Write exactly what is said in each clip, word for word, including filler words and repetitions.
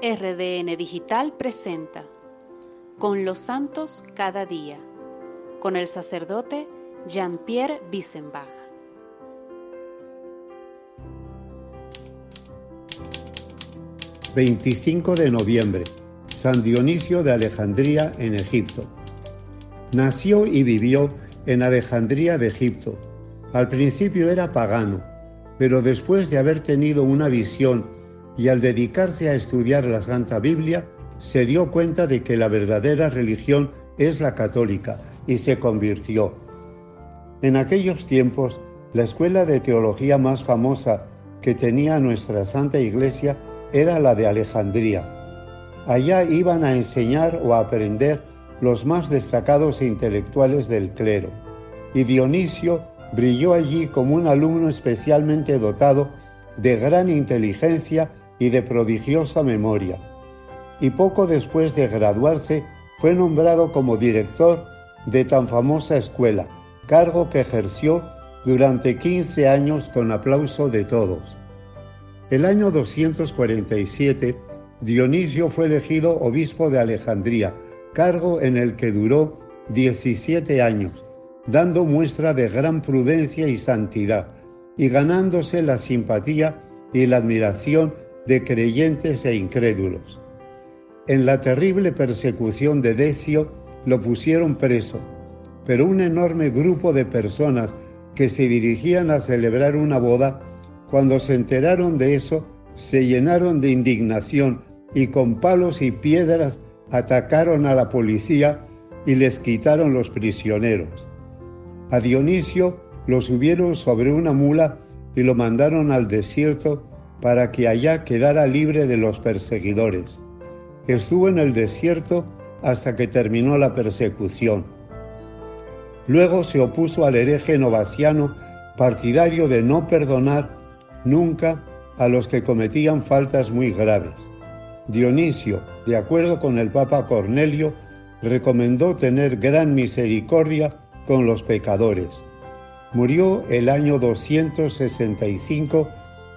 R D N Digital presenta Con los santos cada día, con el sacerdote Jean-Pierre Wissenbach. veinticinco de noviembre, San Dionisio de Alejandría en Egipto. Nació y vivió en Alejandría de Egipto. Al principio era pagano, pero después de haber tenido una visión y al dedicarse a estudiar la Santa Biblia, se dio cuenta de que la verdadera religión es la católica y se convirtió. En aquellos tiempos, la escuela de teología más famosa que tenía nuestra Santa Iglesia era la de Alejandría. Allá iban a enseñar o a aprender los más destacados intelectuales del clero, y Dionisio brilló allí como un alumno especialmente dotado de gran inteligencia y de prodigiosa memoria, y poco después de graduarse fue nombrado como director de tan famosa escuela, cargo que ejerció durante quince años con aplauso de todos. El año doscientos cuarenta y siete, Dionisio fue elegido obispo de Alejandría, cargo en el que duró diecisiete años, dando muestra de gran prudencia y santidad, y ganándose la simpatía y la admiración de creyentes e incrédulos. En la terrible persecución de Decio lo pusieron preso, pero un enorme grupo de personas que se dirigían a celebrar una boda, cuando se enteraron de eso, se llenaron de indignación y con palos y piedras atacaron a la policía y les quitaron los prisioneros. A Dionisio lo subieron sobre una mula y lo mandaron al desierto para que allá quedara libre de los perseguidores. Estuvo en el desierto hasta que terminó la persecución. Luego se opuso al hereje Novaciano, partidario de no perdonar nunca a los que cometían faltas muy graves. Dionisio, de acuerdo con el Papa Cornelio, recomendó tener gran misericordia con los pecadores. Murió el año doscientos sesenta y cinco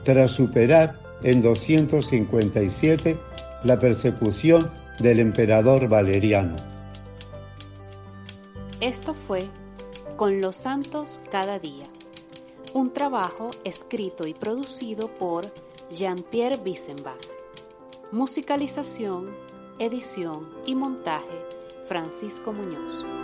tras superar en doscientos cincuenta y siete la persecución del emperador Valeriano. Esto fue Con los santos cada día, un trabajo escrito y producido por Jean-Pierre Wissenbach. Musicalización, edición y montaje, Francisco Muñoz.